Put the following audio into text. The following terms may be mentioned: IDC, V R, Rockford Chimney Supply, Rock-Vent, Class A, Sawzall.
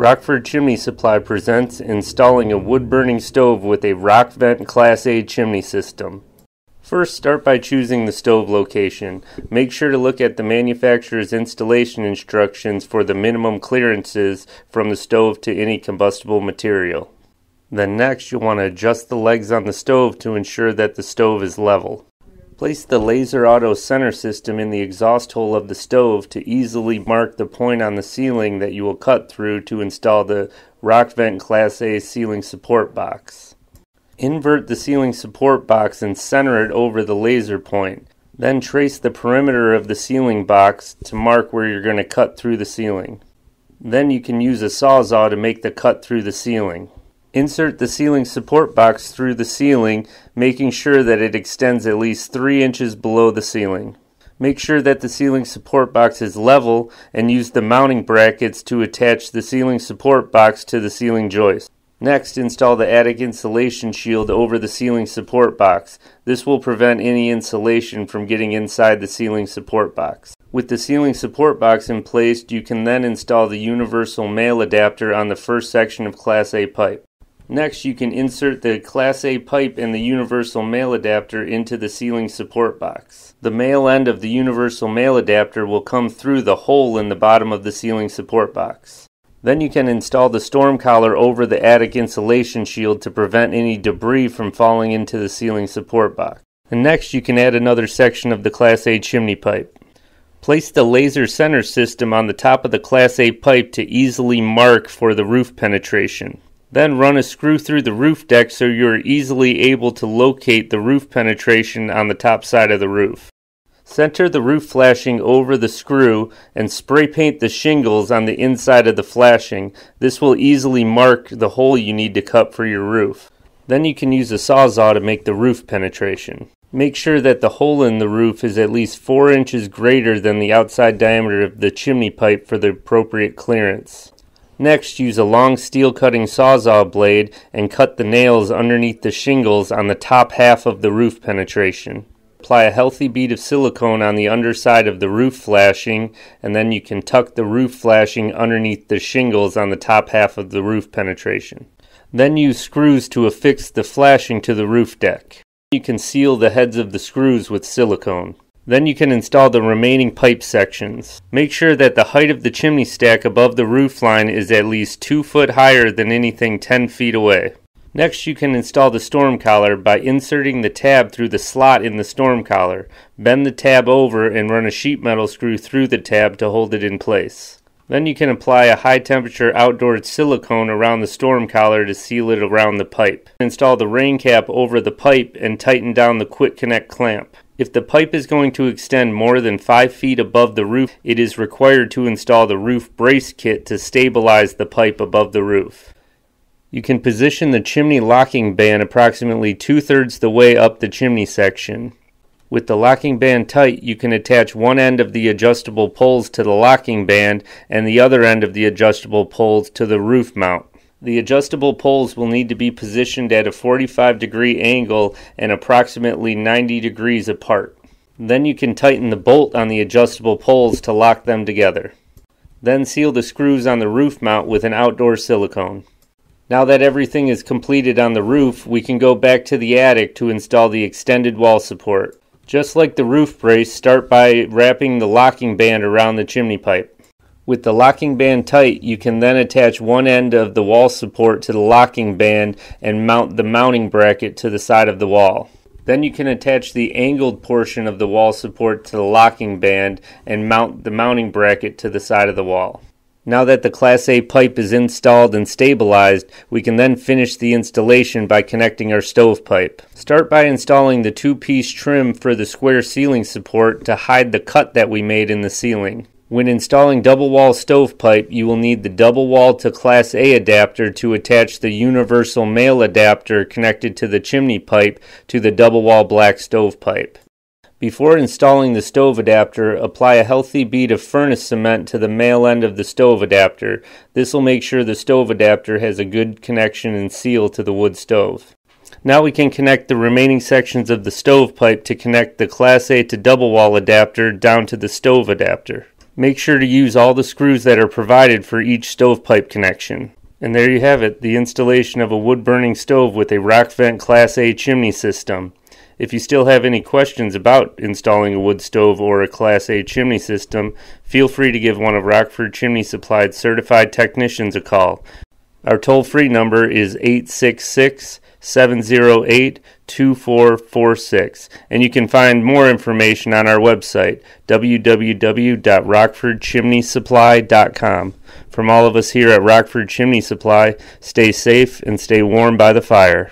Rockford Chimney Supply presents installing a wood-burning stove with a Rock-Vent Class A chimney system. First, start by choosing the stove location. Make sure to look at the manufacturer's installation instructions for the minimum clearances from the stove to any combustible material. Then next, you'll want to adjust the legs on the stove to ensure that the stove is level. Place the laser auto center system in the exhaust hole of the stove to easily mark the point on the ceiling that you will cut through to install the Rock-Vent Class A ceiling support box. Invert the ceiling support box and center it over the laser point. Then trace the perimeter of the ceiling box to mark where you're going to cut through the ceiling. Then you can use a sawzall to make the cut through the ceiling. Insert the ceiling support box through the ceiling, making sure that it extends at least 3 inches below the ceiling. Make sure that the ceiling support box is level and use the mounting brackets to attach the ceiling support box to the ceiling joist. Next, install the attic insulation shield over the ceiling support box. This will prevent any insulation from getting inside the ceiling support box. With the ceiling support box in place, you can then install the universal male adapter on the first section of Class A pipe. Next, you can insert the Class A pipe and the universal male adapter into the ceiling support box. The male end of the universal male adapter will come through the hole in the bottom of the ceiling support box. Then you can install the storm collar over the attic insulation shield to prevent any debris from falling into the ceiling support box. And next, you can add another section of the Class A chimney pipe. Place the laser center system on the top of the Class A pipe to easily mark for the roof penetration. Then run a screw through the roof deck so you are easily able to locate the roof penetration on the top side of the roof. Center the roof flashing over the screw and spray paint the shingles on the inside of the flashing. This will easily mark the hole you need to cut for your roof. Then you can use a sawzall to make the roof penetration. Make sure that the hole in the roof is at least 4 inches greater than the outside diameter of the chimney pipe for the appropriate clearance. Next, use a long steel cutting sawzall blade and cut the nails underneath the shingles on the top half of the roof penetration. Apply a healthy bead of silicone on the underside of the roof flashing, and then you can tuck the roof flashing underneath the shingles on the top half of the roof penetration. Then use screws to affix the flashing to the roof deck. You can seal the heads of the screws with silicone. Then you can install the remaining pipe sections. Make sure that the height of the chimney stack above the roof line is at least 2 feet higher than anything 10 feet away. Next, you can install the storm collar by inserting the tab through the slot in the storm collar. Bend the tab over and run a sheet metal screw through the tab to hold it in place. Then you can apply a high temperature outdoor silicone around the storm collar to seal it around the pipe. Install the rain cap over the pipe and tighten down the quick connect clamp. If the pipe is going to extend more than 5 feet above the roof, it is required to install the roof brace kit to stabilize the pipe above the roof. You can position the chimney locking band approximately 2/3 the way up the chimney section. With the locking band tight, you can attach one end of the adjustable poles to the locking band and the other end of the adjustable poles to the roof mount. The adjustable poles will need to be positioned at a 45-degree angle and approximately 90 degrees apart. Then you can tighten the bolt on the adjustable poles to lock them together. Then seal the screws on the roof mount with an outdoor silicone. Now that everything is completed on the roof, we can go back to the attic to install the extended wall support. Just like the roof brace, start by wrapping the locking band around the chimney pipe. With the locking band tight, you can then attach one end of the wall support to the locking band and mount the mounting bracket to the side of the wall. Then you can attach the angled portion of the wall support to the locking band and mount the mounting bracket to the side of the wall. Now that the Class A pipe is installed and stabilized, we can then finish the installation by connecting our stovepipe. Start by installing the 2-piece trim for the square ceiling support to hide the cut that we made in the ceiling. When installing double wall stovepipe, you will need the double wall to Class A adapter to attach the universal male adapter connected to the chimney pipe to the double wall black stovepipe. Before installing the stove adapter, apply a healthy bead of furnace cement to the male end of the stove adapter. This will make sure the stove adapter has a good connection and seal to the wood stove. Now we can connect the remaining sections of the stovepipe to connect the Class A to double wall adapter down to the stove adapter. Make sure to use all the screws that are provided for each stovepipe connection. And there you have it, the installation of a wood-burning stove with a Rock-Vent Class A chimney system. If you still have any questions about installing a wood stove or a Class A chimney system, feel free to give one of Rockford Chimney Supply's certified technicians a call. Our toll-free number is 866-708-2446, and you can find more information on our website, www.rockfordchimneysupply.com. From all of us here at Rockford Chimney Supply, stay safe and stay warm by the fire.